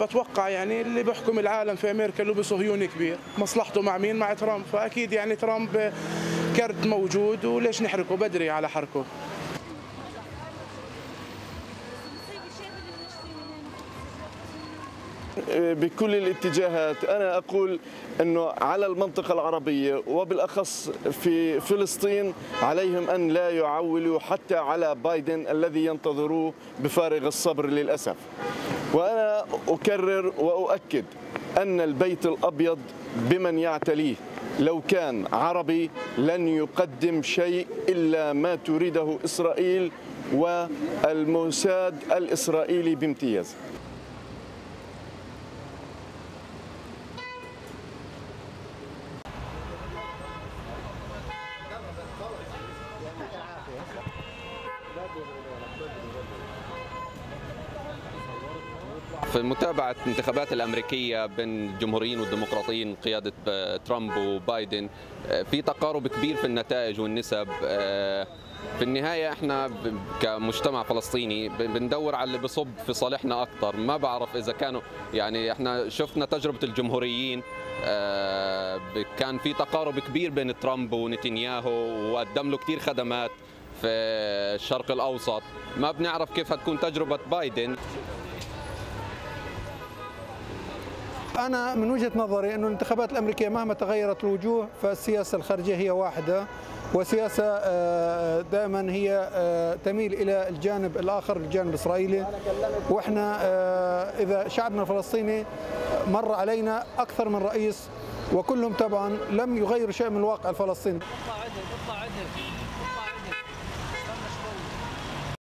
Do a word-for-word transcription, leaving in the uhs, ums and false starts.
بتوقع يعني اللي بيحكم العالم في امريكا لوبي صهيوني كبير، مصلحته مع مين؟ مع ترامب، فاكيد يعني ترامب كرت موجود وليش نحركه بدري على حركه. بكل الاتجاهات أنا أقول أنه على المنطقة العربية وبالأخص في فلسطين عليهم أن لا يعولوا حتى على بايدن الذي ينتظروه بفارغ الصبر للأسف. وأنا أكرر وأؤكد أن البيت الأبيض بمن يعتليه لو كان عربي لن يقدم شيء إلا ما تريده إسرائيل والموساد الإسرائيلي بامتياز. في متابعة الانتخابات الأمريكية بين الجمهوريين والديمقراطيين قيادة ترامب وبايدن في تقارب كبير في النتائج والنسب. في النهاية احنا كمجتمع فلسطيني بندور على اللي بصب في صالحنا أكثر. ما بعرف إذا كانوا يعني احنا شفنا تجربة الجمهوريين كان في تقارب كبير بين ترامب ونتنياهو وقدم له كثير خدمات في الشرق الأوسط. ما بنعرف كيف هتكون تجربة بايدن. أنا من وجهة نظري أن الانتخابات الأمريكية مهما تغيرت الوجوه فالسياسة الخارجية هي واحدة، وسياسة دائما هي تميل إلى الجانب الآخر، الجانب الإسرائيلي. وإحنا إذا شعبنا الفلسطيني مر علينا أكثر من رئيس وكلهم طبعا لم يغيروا شيء من الواقع الفلسطيني.